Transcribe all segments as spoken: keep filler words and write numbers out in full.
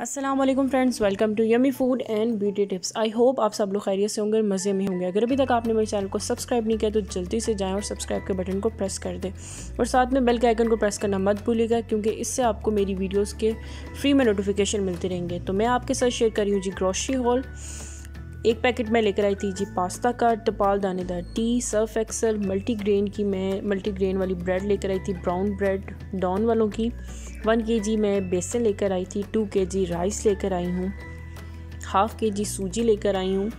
अस्सलाम वालेकुम friends, welcome to yummy food and beauty tips. I hope आप सब लोग खैरियत से होंगे, मज़े में होंगे। अगर अभी तक आपने मेरे चैनल को सब्सक्राइब नहीं किया तो जल्दी से जाएं और सब्सक्राइब के बटन को प्रेस कर दें और साथ में बेल के आइकन को प्रेस करना मत भूलिएगा, क्योंकि इससे आपको मेरी वीडियोस के फ्री में नोटिफिकेशन मिलते रहेंगे। तो मैं आपके साथ शेयर करी हूँ जी ग्रोसरी हॉल। एक पैकेट मैं लेकर आई थी जी पास्ता का, टपाल दानेदार टी, सर्फ एक्सल, मल्टीग्रेन की मैं मल्टीग्रेन वाली ब्रेड लेकर आई थी, ब्राउन ब्रेड डॉन वालों की। वन के जी मैं बेसन लेकर आई थी, टू के जी राइस लेकर आई हूँ, हाफ़ के जी सूजी लेकर आई हूँ।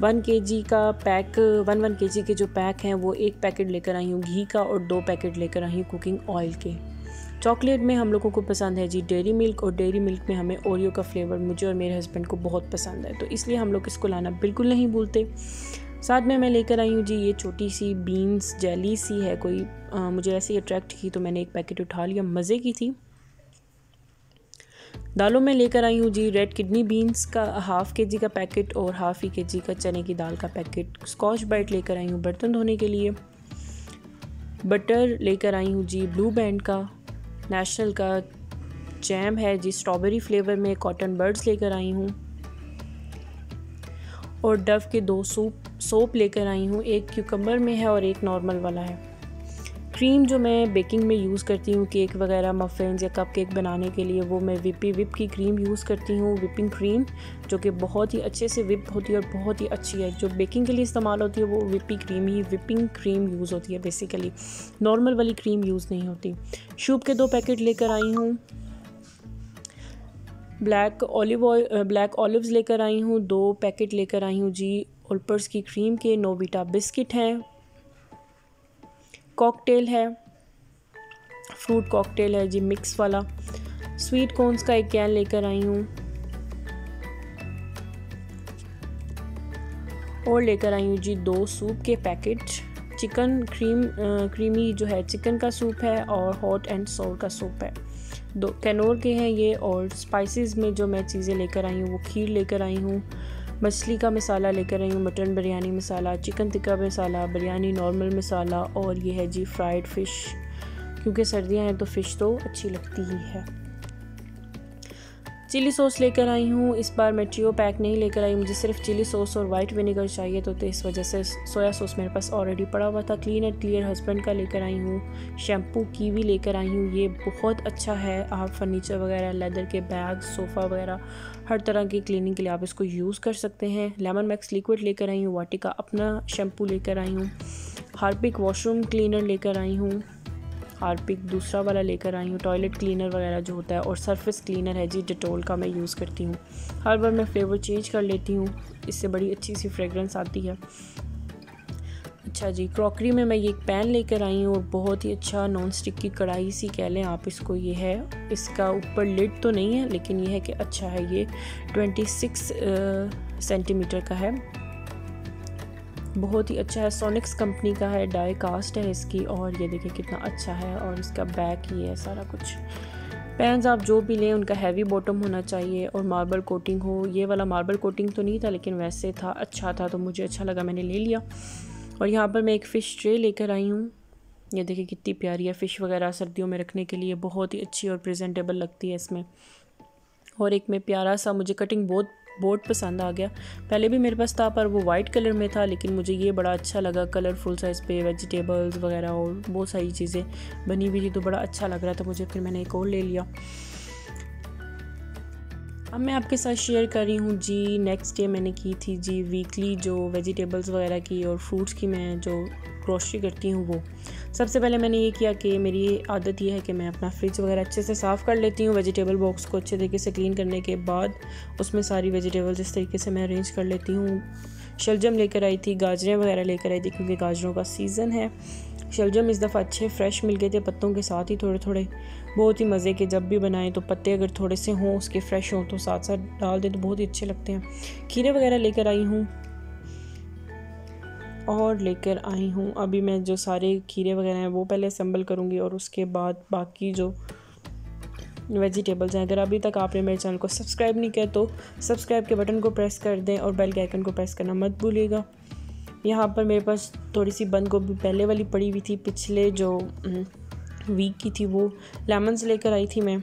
वन के जी का पैक, वन वन के जी के जो पैक हैं वो एक पैकेट लेकर आई हूँ घी का और दो पैकेट लेकर आई हूँ कुकिंग ऑयल के। चॉकलेट में हम लोगों को पसंद है जी डेरी मिल्क, और डेरी मिल्क में हमें ओरियो का फ्लेवर मुझे और मेरे हस्बैंड को बहुत पसंद है, तो इसलिए हम लोग इसको लाना बिल्कुल नहीं भूलते। साथ में मैं लेकर आई हूँ जी ये छोटी सी बीन्स जेली सी है कोई, आ, मुझे ऐसे ही अट्रैक्ट की तो मैंने एक पैकेट उठा लिया, मज़े की थी। दालों में लेकर आई हूँ जी रेड किडनी बीन्स का हाफ़ के जी का पैकेट और हाफ़ ही के जी का चने की दाल का पैकेट। स्कॉच ब्राइट लेकर आई हूँ बर्तन धोने के लिए। बटर लेकर आई हूँ जी ब्लू बैंड का, नेशनल का जैम है जी स्ट्रॉबेरी फ्लेवर में, कॉटन बर्ड्स लेकर आई हूँ। और डव के दो सूप सोप लेकर आई हूँ, एक क्यूकम्बर में है और एक नॉर्मल वाला है। क्रीम जो मैं बेकिंग में यूज़ करती हूँ केक वगैरह, मफिन्स या कपकेक बनाने के लिए, वो मैं विपी विप की क्रीम यूज़ करती हूँ, विपिंग क्रीम, जो कि बहुत ही अच्छे से विप होती है और बहुत ही अच्छी है। जो बेकिंग के लिए इस्तेमाल होती है वो विपी क्रीम ही विपिंग क्रीम यूज़ होती है, बेसिकली नॉर्मल वाली क्रीम यूज़ नहीं होती। शूप के दो पैकेट लेकर आई हूँ। Black olive oil black olives लेकर आई हूँ, दो पैकेट लेकर आई हूँ जी ओल्पर्स की क्रीम के। नोबिटा बिस्किट हैं, कॉकटेल है, फ्रूट कॉकटेल है जी मिक्स वाला। स्वीट कॉर्न्स का एक कैन लेकर आई हूँ। और लेकर आई हूँ जी दो सूप के पैकेट, चिकन क्रीम क्रीमी जो है चिकन का सूप है और हॉट एंड सोर का सूप है, दो कैनोर के हैं ये। और स्पाइसेस में जो मैं चीज़ें लेकर आई हूँ वो खीर लेकर आई हूँ, मछली का मसाला लेकर आई हूँ, mutton biryani masala, chicken tikka masala, biryani normal masala, और ये है जी फ्राइड फ़िश, क्योंकि सर्दियाँ हैं तो फ़िश तो अच्छी लगती ही है। चिली सॉस लेकर आई हूँ, इस बार मैं ट्रियो पैक नहीं लेकर आई, मुझे सिर्फ चिली सॉस और वाइट विनेगर चाहिए, तो, तो इस वजह से सोया सॉस मेरे पास ऑलरेडी पड़ा हुआ था। क्लीन एंड क्लियर हस्बैंड का लेकर आई हूँ। शैम्पू कीवी लेकर आई हूँ, ये बहुत अच्छा है, आप फर्नीचर वगैरह, लेदर के बैग, सोफ़ा वगैरह, हर तरह की क्लीनिंग के लिए आप इसको यूज़ कर सकते हैं। लेमन मैक्स लिक्विड लेकर आई हूँ, वाटिका अपना शैम्पू लेकर आई हूँ, हार्पिक वॉशरूम क्लीनर लेकर आई हूँ, हार्पिक दूसरा वाला लेकर आई हूँ, टॉयलेट क्लीनर वगैरह जो होता है, और सरफेस क्लीनर है जी डेटोल का मैं यूज़ करती हूँ, हर बार मैं फ्लेवर चेंज कर लेती हूँ, इससे बड़ी अच्छी सी फ्रेगरेंस आती है। अच्छा जी, क्रॉकरी में मैं ये एक पैन लेकर आई हूँ और बहुत ही अच्छा नॉन स्टिक की कढ़ाई सी कह लें आप इसको, ये है, इसका ऊपर लिड तो नहीं है लेकिन ये है कि अच्छा है, ये ट्वेंटी सिक्स सेंटीमीटर का है, बहुत ही अच्छा है, सोनिक्स कंपनी का है, डाई कास्ट है इसकी, और ये देखिए कितना अच्छा है, और इसका बैक ही है सारा कुछ। पैंस आप जो भी लें उनका हैवी बॉटम होना चाहिए और मार्बल कोटिंग हो, ये वाला मार्बल कोटिंग तो नहीं था लेकिन वैसे था, अच्छा था, तो मुझे अच्छा लगा, मैंने ले लिया। और यहाँ पर मैं एक फ़िश ट्रे लेकर आई हूँ, ये देखिए कितनी प्यारी है, फ़िश वगैरह सर्दियों में रखने के लिए बहुत ही अच्छी और प्रेजेंटेबल लगती है इसमें। और एक में प्यारा सा, मुझे कटिंग बहुत बोर्ड पसंद आ गया, पहले भी मेरे पास था पर वो वाइट कलर में था, लेकिन मुझे ये बड़ा अच्छा लगा, कलरफुल सा, इस पर वेजिटेबल्स वगैरह और बहुत सारी चीज़ें बनी हुई थी, तो बड़ा अच्छा लग रहा था मुझे, फिर मैंने एक और ले लिया। अब मैं आपके साथ शेयर कर रही हूँ जी नेक्स्ट डे मैंने की थी जी वीकली जो वेजिटेबल्स वगैरह की और फ्रूट्स की मैं जो ग्रोसरी करती हूँ वो। सबसे पहले मैंने ये किया कि मेरी आदत ये है कि मैं अपना फ्रिज वगैरह अच्छे से साफ़ कर लेती हूँ, वेजिटेबल बॉक्स को अच्छे तरीके से क्लीन करने के बाद उसमें सारी वेजिटेबल्स इस तरीके से मैं अरेंज कर लेती हूँ। शलजम लेकर आई थी, गाजरें वगैरह लेकर आई थी, क्योंकि गाजरों का सीज़न है। शलजम इस दफ़ा अच्छे फ्रेश मिल गए थे, पत्तों के साथ ही थोड़े थोड़े, बहुत ही मज़े के, जब भी बनाएं तो पत्ते अगर थोड़े से हों उसके फ्रेश हों तो साथ साथ डाल दें तो बहुत ही अच्छे लगते हैं। खीरे वगैरह लेकर आई हूँ, और लेकर आई हूँ अभी मैं जो सारे खीरे वगैरह हैं वो पहले असम्बल करूँगी और उसके बाद बाकी जो वेजिटेबल्स हैं। अगर अभी तक आपने मेरे चैनल को सब्सक्राइब नहीं किया तो सब्सक्राइब के बटन को प्रेस कर दें और बेल के आइकन को प्रेस करना मत भूलिएगा। यहाँ पर मेरे पास थोड़ी सी बंद गोभी पहले वाली पड़ी हुई थी, पिछले जो वीक की थी वो। लेमन्स लेकर आई थी मैं,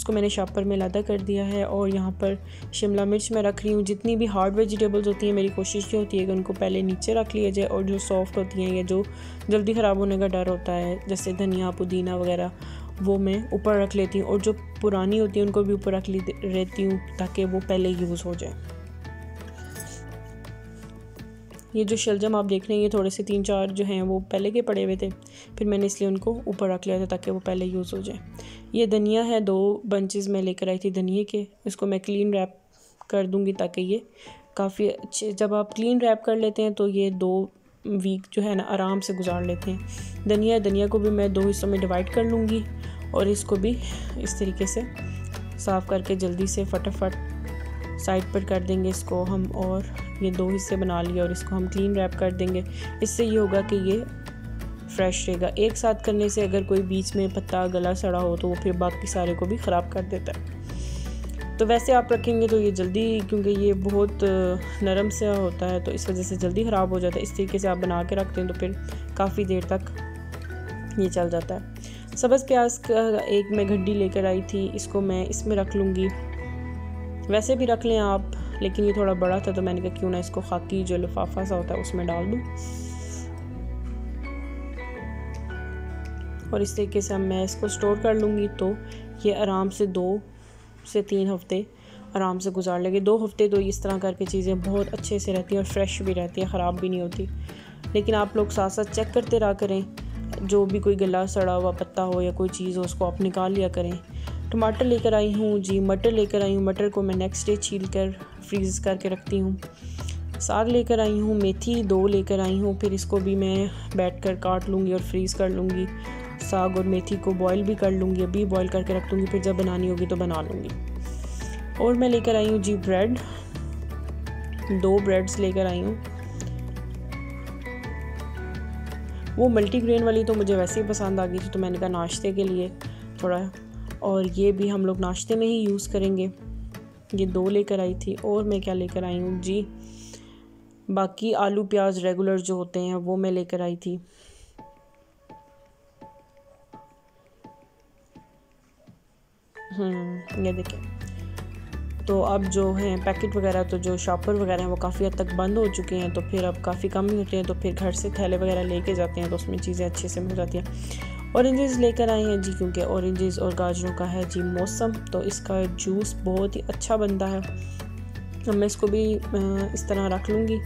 उसको मैंने शॉपर में लादा कर दिया है। और यहाँ पर शिमला मिर्च मैं रख रही हूँ। जितनी भी हार्ड वेजिटेबल्स होती हैं मेरी कोशिश ये होती है कि उनको पहले नीचे रख लिया जाए, और जो सॉफ्ट होती हैं या जो जल्दी ख़राब होने का डर होता है जैसे धनिया पुदीना वगैरह वो मैं ऊपर रख लेती हूँ, और जो पुरानी होती है उनको भी ऊपर रख लेती हूँ ताकि वो पहले यूज़ हो जाए। ये जो शलजम आप देख रहे हैं ये थोड़े से तीन चार जो हैं वो पहले के पड़े हुए थे, फिर मैंने इसलिए उनको ऊपर रख लिया था ताकि वो पहले यूज़ हो जाए। ये धनिया है, दो बंचेस मैं लेकर आई थी धनिए के, इसको मैं क्लीन रैप कर दूँगी ताकि ये काफ़ी अच्छे, जब आप क्लीन रैप कर लेते हैं तो ये दो वीक जो है ना आराम से गुजार लेते हैं। धनिया धनिया को भी मैं दो हिस्सों में डिवाइड कर लूँगी और इसको भी इस तरीके से साफ़ करके जल्दी से फटाफट साइड पर कर देंगे इसको हम, और ये दो हिस्से बना लिए और इसको हम क्लीन रैप कर देंगे। इससे ये होगा कि ये फ्रेश रहेगा। एक साथ करने से अगर कोई बीच में पत्ता गला सड़ा हो तो वो फिर बाकी सारे को भी ख़राब कर देता है। तो वैसे आप रखेंगे तो ये जल्दी, क्योंकि ये बहुत नरम सा होता है तो इस वजह से जल्दी ख़राब हो जाता है। इस तरीके से आप बना के रखते हैं तो फिर काफ़ी देर तक ये चल जाता है। सब्ज़ प्याज का एक मैं गड्ढी लेकर आई थी, इसको मैं इसमें रख लूँगी। वैसे भी रख लें आप, लेकिन ये थोड़ा बड़ा था तो मैंने कहा क्यों ना इसको खाकी जो लिफाफा सा होता है उसमें डाल दूँ, और इस तरीके से मैं इसको स्टोर कर लूँगी। तो ये आराम से दो से तीन हफ्ते आराम से गुजार लेंगे। दो हफ्ते तो इस तरह करके चीज़ें बहुत अच्छे से रहती हैं और फ्रेश भी रहती है, ख़राब भी नहीं होती। लेकिन आप लोग साथ साथ चेक करते रहा करें, जो भी कोई गला सड़ा हुआ पत्ता हो या कोई चीज़ हो उसको आप निकाल लिया करें। टमाटर लेकर आई हूँ जी, मटर लेकर आई हूँ। मटर को मैं नेक्स्ट डे छील कर फ्रीज करके रखती हूँ। साग लेकर आई हूँ, मेथी दो लेकर आई हूँ, फिर इसको भी मैं बैठ कर काट लूँगी और फ्रीज़ कर लूँगी। साग और मेथी को बॉईल भी कर लूँगी, अभी बॉईल करके रख दूँगी, फिर जब बनानी होगी तो बना लूँगी। और मैं लेकर आई हूँ जी ब्रेड, दो ब्रेड्स लेकर आई हूँ। वो मल्टीग्रेन वाली तो मुझे वैसे ही पसंद आ गई थी तो मैंने कहा नाश्ते के लिए थोड़ा, और ये भी हम लोग नाश्ते में ही यूज़ करेंगे। ये दो लेकर आई थी। और मैं क्या लेकर आई हूँ जी, बाकी आलू प्याज रेगुलर जो होते हैं वो मैं लेकर आई थी। हम्म ये देखें, तो अब जो हैं पैकेट वगैरह तो जो शॉपर वगैरह हैं वो काफ़ी हद तक बंद हो चुके हैं, तो फिर अब काफ़ी कम ही होते हैं, तो फिर घर से थैले वगैरह लेके जाते हैं तो उसमें चीज़ें अच्छे से मिल जाती हैं। ऑरेंजेस लेकर आए हैं जी, क्योंकि ऑरेंजेस और गाजरों का है जी मौसम तो इसका जूस बहुत ही अच्छा बनता है। अब मैं इसको भी इस तरह रख लूँगी।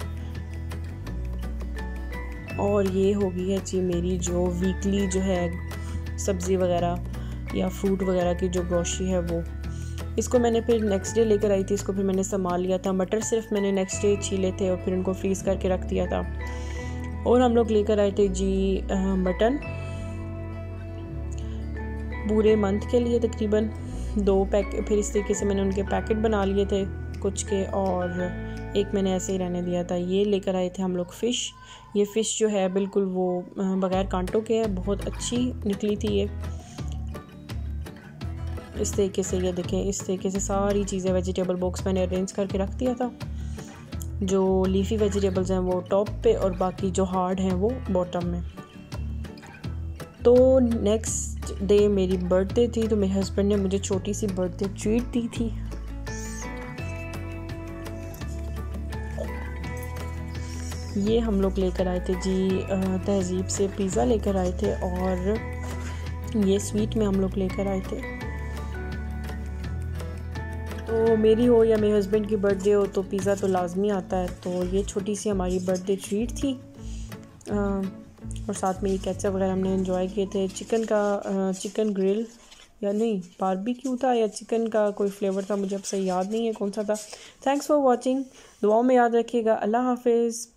और ये हो गई है जी मेरी जो वीकली जो है सब्ज़ी वगैरह या फ्रूट वगैरह की जो ग्रोसरी है वो, इसको मैंने फिर नेक्स्ट डे लेकर आई थी, इसको फिर मैंने संभाल लिया था। मटर सिर्फ मैंने नेक्स्ट डे छीले थे और फिर उनको फ्रीज करके रख दिया था। और हम लोग लेकर आए थे जी मटन पूरे मंथ के लिए तकरीबन दो पैकेट, फिर इस तरीके से मैंने उनके पैकेट बना लिए थे कुछ के, और एक मैंने ऐसे ही रहने दिया था। ये लेकर आए थे हम लोग फ़िश। ये फ़िश जो है बिल्कुल वो बग़ैर कांटों के है, बहुत अच्छी निकली थी ये। इस तरीके से ये देखें, इस तरीके से सारी चीज़ें वेजिटेबल बॉक्स मैंने अरेंज करके रख दिया था। जो लीफी वेजिटेबल्स हैं वो टॉप पे और बाकी जो हार्ड हैं वो बॉटम में। तो नेक्स्ट डे मेरी बर्थडे थी, तो मेरे हस्बैंड ने मुझे छोटी सी बर्थडे ट्रीट दी थी। ये हम लोग लेकर आए थे जी तहज़ीब से पिज़्ज़ा लेकर आए थे, और ये स्वीट में हम लोग लेकर आए थे। तो मेरी हो या मेरे हस्बैंड की बर्थडे हो तो पिज़्ज़ा तो लाजमी आता है, तो ये छोटी सी हमारी बर्थडे ट्रीट थी। आ, और साथ में ये केचप वगैरह हमने एंजॉय किए थे। चिकन का आ, चिकन ग्रिल या नहीं बारबेक्यू था या चिकन का कोई फ्लेवर था, मुझे अब सही याद नहीं है कौन सा था। थैंक्स फॉर वॉचिंग, दुआओं में याद रखिएगा। अल्लाह हाफिज़।